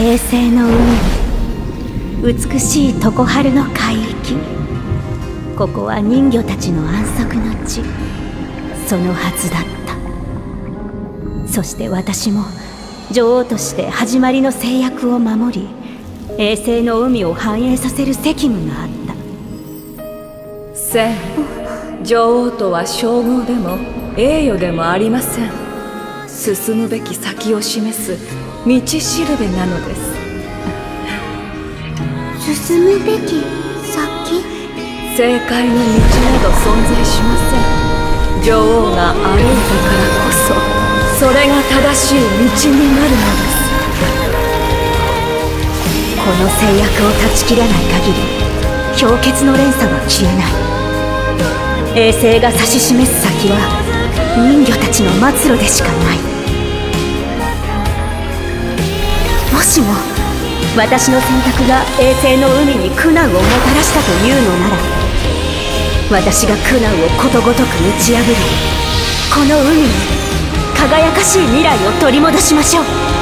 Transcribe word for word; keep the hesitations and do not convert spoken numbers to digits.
衛星の海に美しい常春の海域、ここは人魚たちの安息の地、そのはずだった。そして私も女王として始まりの制約を守り、衛星の海を繁栄させる責務があった。せん、女王とは称号でも栄誉でもありません。進むべき先を示す道しるべなのです。進むべき先、正解の道など存在しません。女王が歩いたからこそ、それが正しい道になるのです。この制約を断ち切らない限り、氷結の連鎖は消えない。衛星が指し示す先は人魚たちの末路でしかない。もしも私の選択が衛星の海に苦難をもたらしたというのなら、私が苦難をことごとく打ち破り、この海に輝かしい未来を取り戻しましょう。